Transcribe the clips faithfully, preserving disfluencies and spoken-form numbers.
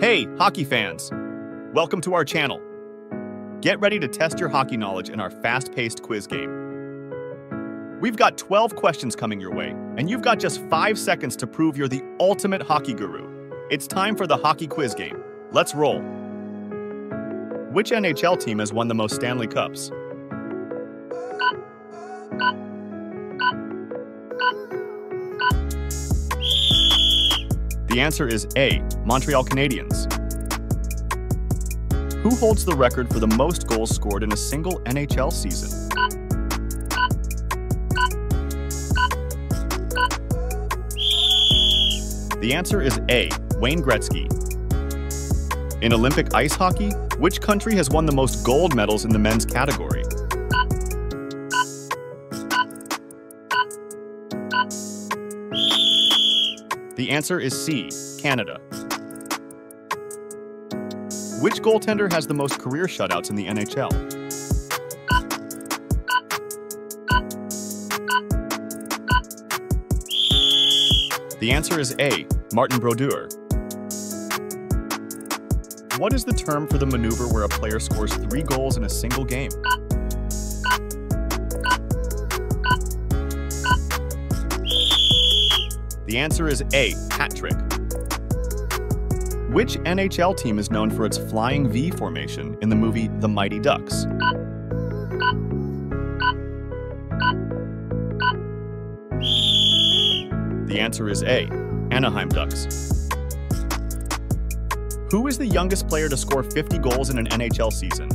Hey, hockey fans! Welcome to our channel. Get ready to test your hockey knowledge in our fast-paced quiz game. We've got twelve questions coming your way, and you've got just five seconds to prove you're the ultimate hockey guru. It's time for the hockey quiz game. Let's roll. Which N H L team has won the most Stanley Cups? The answer is A, Montreal Canadiens. Who holds the record for the most goals scored in a single N H L season? The answer is A, Wayne Gretzky. In Olympic ice hockey, which country has won the most gold medals in the men's category? The answer is C, Canada. Which goaltender has the most career shutouts in the N H L? The answer is A, Martin Brodeur. What is the term for the maneuver where a player scores three goals in a single game? The answer is A, hat trick. Which N H L team is known for its flying V formation in the movie The Mighty Ducks? The answer is A, Anaheim Ducks. Who is the youngest player to score fifty goals in an N H L season?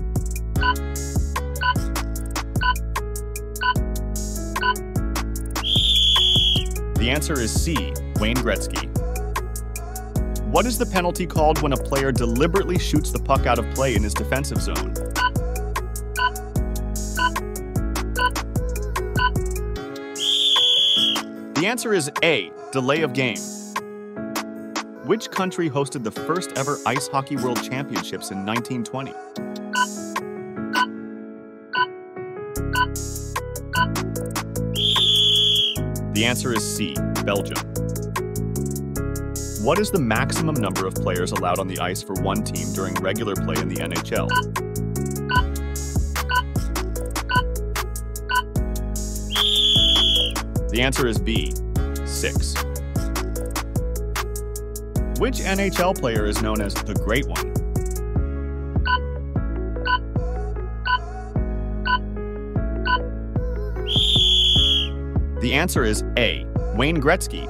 The answer is C, Wayne Gretzky. What is the penalty called when a player deliberately shoots the puck out of play in his defensive zone? The answer is A, delay of game. Which country hosted the first ever Ice Hockey World Championships in nineteen twenty? The answer is C, Belgium. What is the maximum number of players allowed on the ice for one team during regular play in the N H L? The answer is B, six. Which N H L player is known as the Great One? The answer is A, Wayne Gretzky.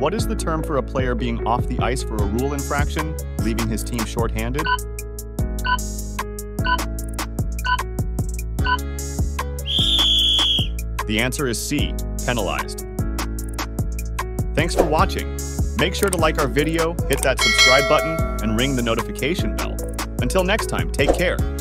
What is the term for a player being off the ice for a rule infraction, leaving his team shorthanded? The answer is C, penalized. Thanks for watching. Make sure to like our video, hit that subscribe button, and ring the notification bell. Until next time, take care.